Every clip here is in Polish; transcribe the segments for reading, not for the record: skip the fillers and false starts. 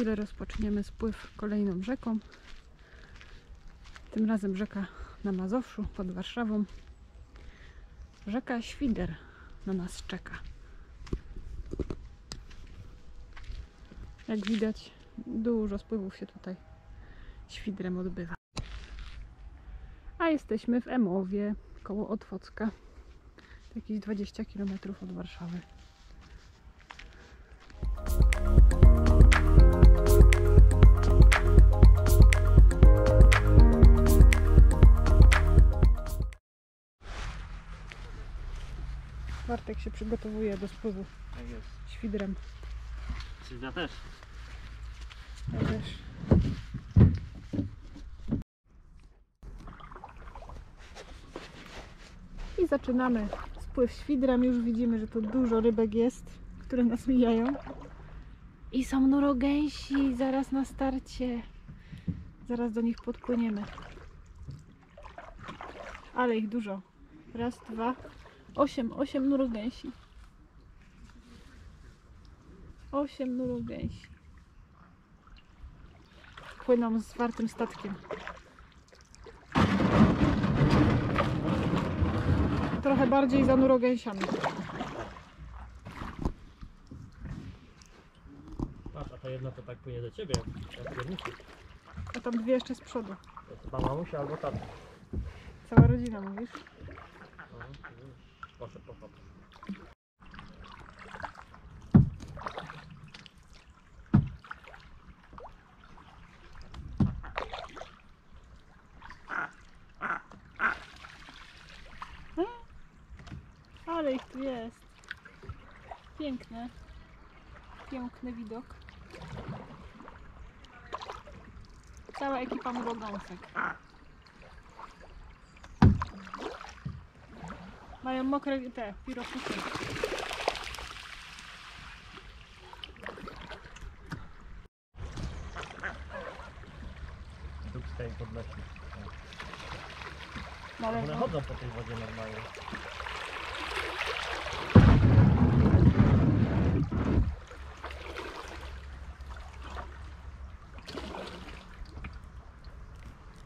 chwilę rozpoczniemy spływ kolejną rzeką. Tym razem rzeka na Mazowszu, pod Warszawą. Rzeka Świder na nas czeka. Jak widać, dużo spływów się tutaj Świdrem odbywa. A jesteśmy w Emowie, koło Otwocka. Jakieś 20 km od Warszawy. Bartek się przygotowuje do spływu Świdrem. Ja też. Ja też. I zaczynamy spływ Świdrem. Już widzimy, że tu dużo rybek jest, które nas mijają. I są nurogęsi zaraz na starcie. Zaraz do nich podpłyniemy. Ale ich dużo. Raz, dwa, 8 nurogęsi. 8 nurogęsi. Płyną z zwartym statkiem. Trochę bardziej za nurogęsiami. Patrz, a ta jedna to tak płynie do ciebie. A tam dwie jeszcze z przodu. To jest mama musia albo tata. Cała rodzina, mówisz? Proszę, proszę. Ale ich tu jest. Piękne. Piękny widok. Cała ekipa mrogąsek. Mają mokre te piropuki. Tu z tej podleci. One chodzą po tej wodzie normalnie.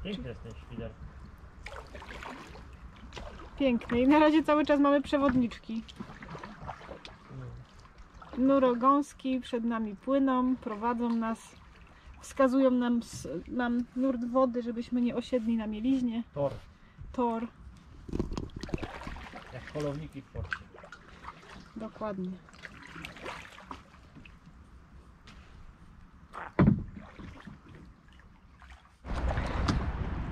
Piękny jest ten Świder. Piękny. I na razie cały czas mamy przewodniczki. Nurogąski przed nami płyną, prowadzą nas, wskazują nam nurt wody, żebyśmy nie osiedli na mieliźnie. Tor. Jak polowniki w porcie. Dokładnie.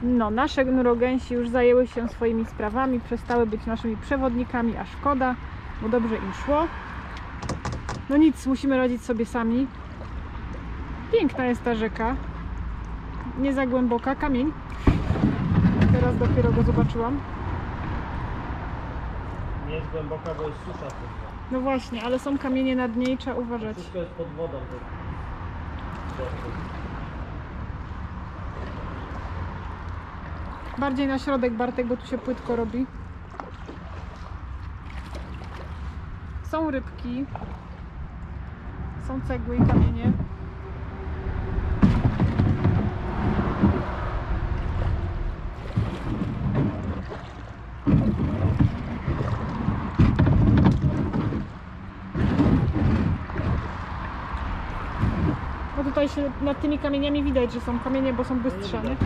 No, nasze nurogęsi już zajęły się swoimi sprawami, przestały być naszymi przewodnikami, a szkoda, bo dobrze im szło. No nic, musimy radzić sobie sami. Piękna jest ta rzeka. Nie za głęboka, kamień. Teraz dopiero go zobaczyłam. Nie jest głęboka, bo jest susza. No właśnie, ale są kamienie na dnie i trzeba uważać. Wszystko jest pod wodą. Bardziej na środek, Bartek, bo tu się płytko robi. Są rybki. Są cegły i kamienie. Bo tutaj się nad tymi kamieniami widać, że są kamienie, bo są bystrze, nie?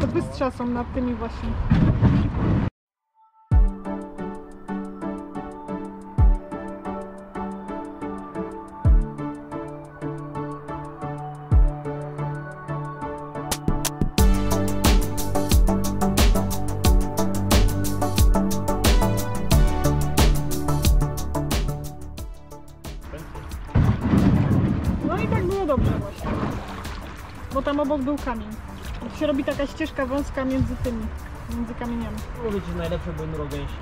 To bystrza są nad tymi właśnie. No i tak było dobrze właśnie. Bo tam obok był kamień. Się robi taka ścieżka wąska między kamieniami. Mówię ci, najlepsze były nurogęsi.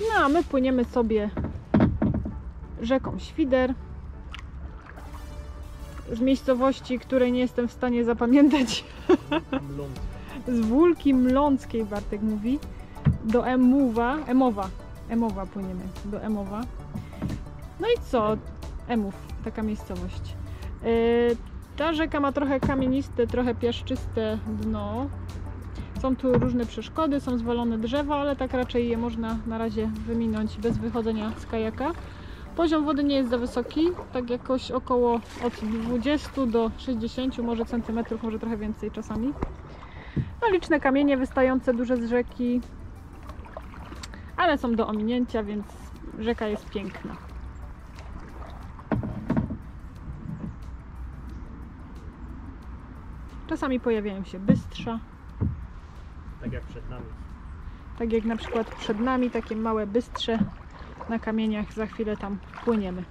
No a my płyniemy sobie rzeką Świder. Z miejscowości, której nie jestem w stanie zapamiętać. Z Wólki Mląckiej, Bartek mówi. Do Emowa płyniemy. Do Emowa. No i co? Emów, taka miejscowość. Ta rzeka ma trochę kamieniste, trochę piaszczyste dno. Są tu różne przeszkody, są zwalone drzewa, ale tak raczej je można na razie wyminąć bez wychodzenia z kajaka. Poziom wody nie jest za wysoki, tak jakoś około od 20 do 60 może centymetrów, może trochę więcej czasami. No, liczne kamienie wystające duże z rzeki, ale są do ominięcia, więc rzeka jest piękna. Czasami pojawiają się bystrza. Tak jak przed nami. Tak jak na przykład przed nami, takie małe bystrze na kamieniach, za chwilę tam płyniemy.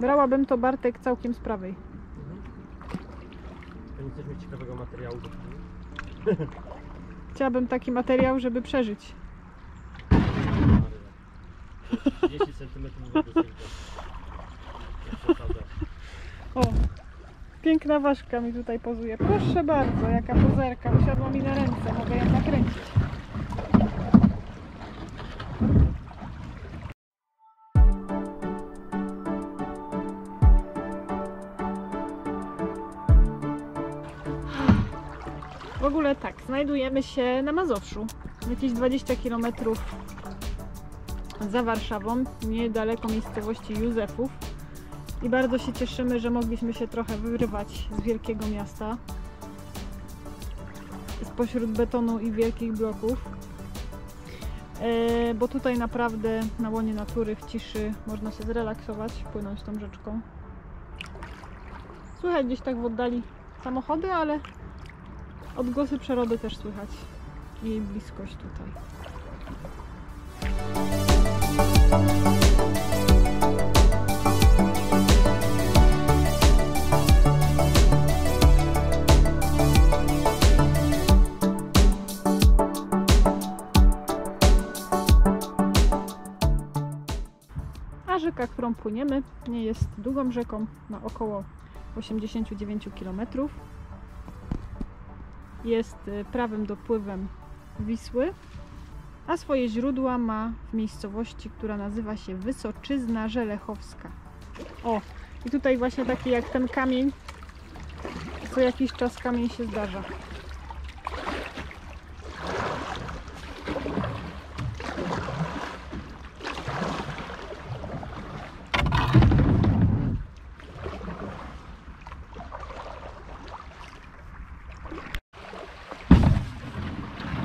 Brałabym to, Bartek, całkiem z prawej. To nie chcesz mieć ciekawego materiału. Chciałabym taki materiał, żeby przeżyć. 10 cm. O, piękna ważka mi tutaj pozuje. Proszę bardzo, jaka pozerka. Usiadła mi na ręce, mogę ją nakręcić. W ogóle tak, znajdujemy się na Mazowszu, jakieś 20 km za Warszawą, niedaleko miejscowości Józefów. I bardzo się cieszymy, że mogliśmy się trochę wyrywać z wielkiego miasta, spośród betonu i wielkich bloków, bo tutaj naprawdę na łonie natury, w ciszy można się zrelaksować, płynąć tą rzeczką. Słychać gdzieś tak w oddali samochody, ale odgłosy przyrody też słychać i jej bliskość tutaj. A rzeka, którą płyniemy, nie jest długą rzeką, ma około 89 km. Jest prawym dopływem Wisły, a swoje źródła ma w miejscowości, która nazywa się Wysoczyzna Żelechowska. O, i tutaj właśnie taki jak ten kamień, co jakiś czas kamień się zdarza.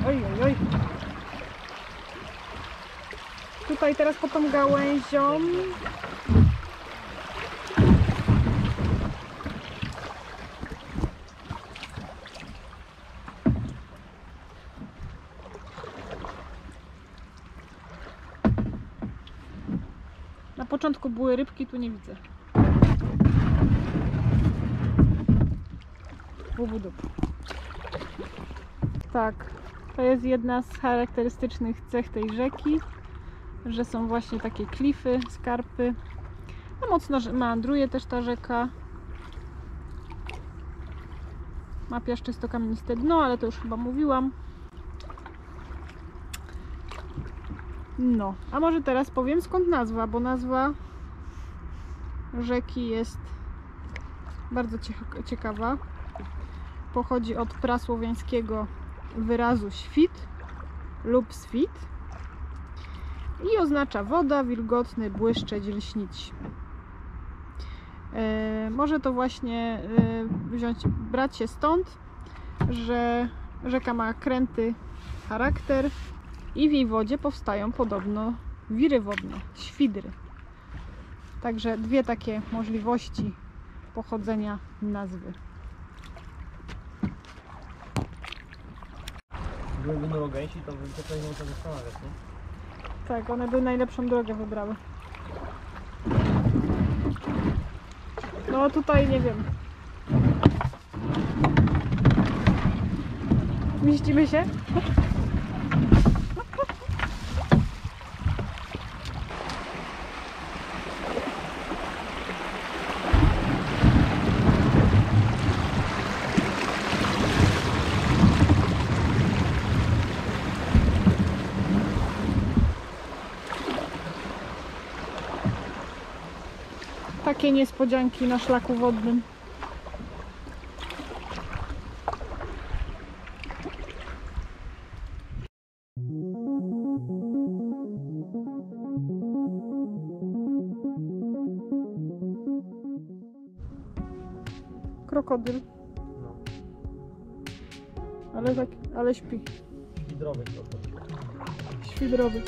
Oj, oj, oj. Tutaj teraz pod tą gałęzią na początku były rybki, tu nie widzę. Tak, to jest jedna z charakterystycznych cech tej rzeki, że są właśnie takie klify, skarpy. No, mocno meandruje też ta rzeka. Ma piaszczysto-kamieniste dno, ale to już chyba mówiłam. No, a może teraz powiem, skąd nazwa, bo nazwa rzeki jest bardzo ciekawa. Pochodzi od prasłowiańskiego wyrazu świt lub swit i oznacza woda, wilgotny błyszczeć, lśnić. Może to właśnie brać się stąd, że rzeka ma kręty charakter i w jej wodzie powstają podobno wiry wodne, świdry. Także dwie takie możliwości pochodzenia nazwy. Gdyby było gęsi, to bym tutaj nie musiał zastanawiać, nie? Tak, one by najlepszą drogę wybrały. No tutaj nie wiem. Mieścimy się? takie niespodzianki na szlaku wodnym. Krokodyl. No. Ale tak, ale śpi. Świdrowy krokodyl. Świdrowy.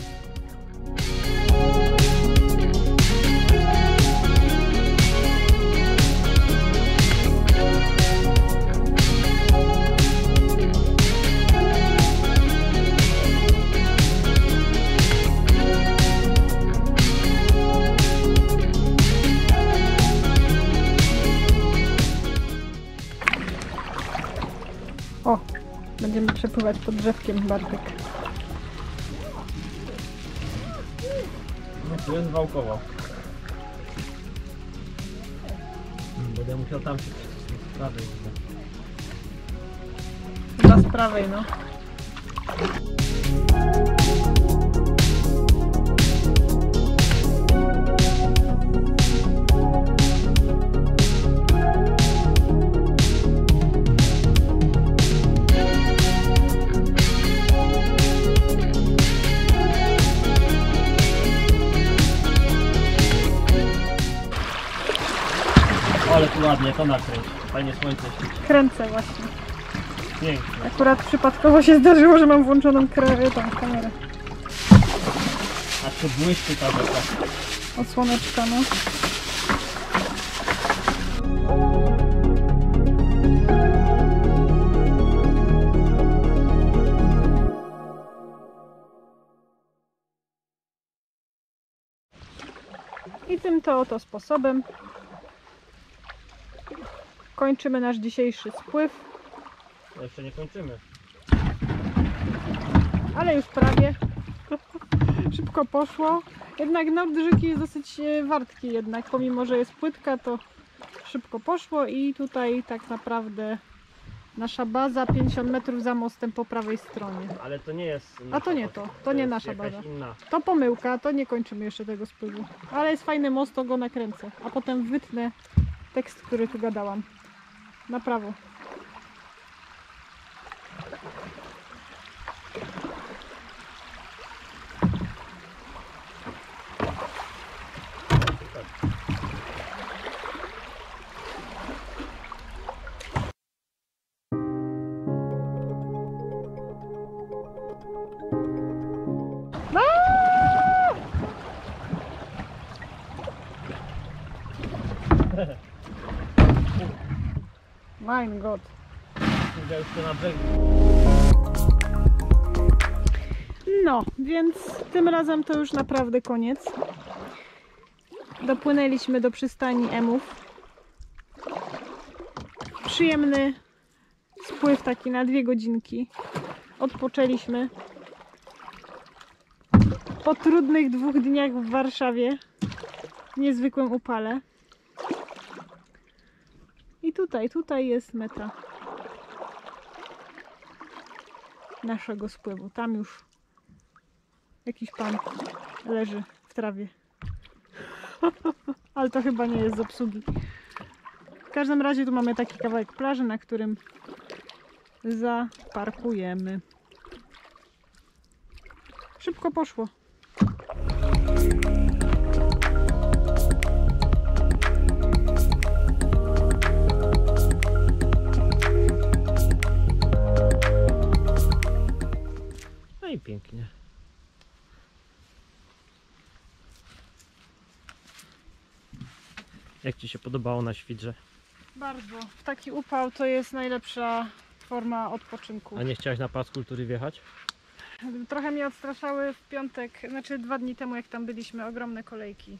O! Będziemy przepływać pod drzewkiem, Bartek. No tu jest wałkowo. Będę musiał tam się przycisnąć z prawej. Chyba z prawej, no. Ale tu ładnie, to nakręć. Fajnie słońce świeci. Kręcę właśnie. Pięknie. Akurat przypadkowo się zdarzyło, że mam włączoną kamerę. A tu błyszczy ta rzeka. Odsłoneczka, no. I tym to oto sposobem kończymy nasz dzisiejszy spływ. No jeszcze nie kończymy. Ale już prawie. Szybko poszło. Jednak nurt rzeki jest dosyć wartki jednak. Pomimo, że jest płytka, to szybko poszło i tutaj tak naprawdę nasza baza 50 metrów za mostem po prawej stronie. Ale to nie jest nasza. A to nie to. To nie nasza baza. Inna. To pomyłka. To nie kończymy jeszcze tego spływu. Ale jest fajny most, to go nakręcę. A potem wytnę tekst, który tu gadałam. Na prawo. Mein Gott. No, więc tym razem to już naprawdę koniec. Dopłynęliśmy do przystani Emów. Przyjemny spływ taki na 2 godzinki. Odpoczęliśmy po trudnych 2 dniach w Warszawie. W niezwykłym upale. I tutaj jest meta naszego spływu. Tam już jakiś pan leży w trawie. Ale to chyba nie jest z obsługi. W każdym razie tu mamy taki kawałek plaży, na którym zaparkujemy. Szybko poszło. No i pięknie. Jak ci się podobało na Świdrze? Bardzo. W taki upał to jest najlepsza forma odpoczynku. A nie chciałaś na Pas Kultury wjechać? Trochę mnie odstraszały w piątek, znaczy 2 dni temu, jak tam byliśmy, ogromne kolejki.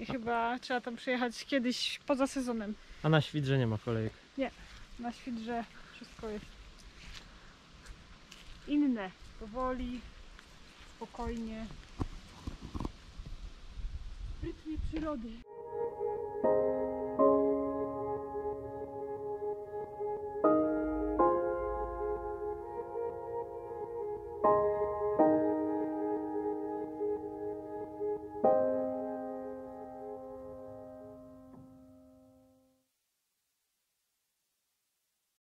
I chyba trzeba tam przyjechać kiedyś poza sezonem. A na Świdrze nie ma kolejek? Nie. Na Świdrze wszystko jest inne. Powoli, spokojnie, w rytmie przyrody.